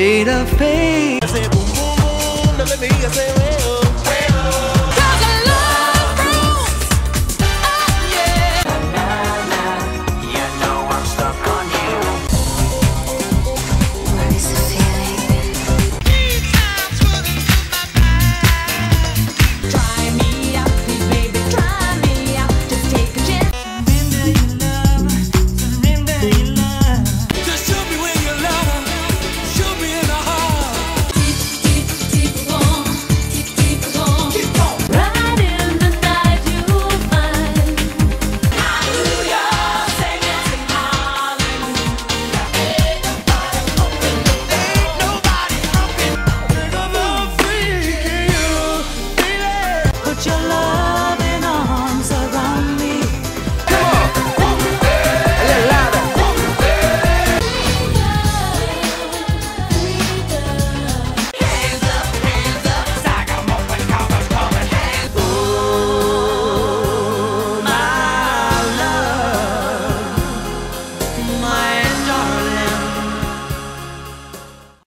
shade of pain. I say boom boom boom, let me, I say wait.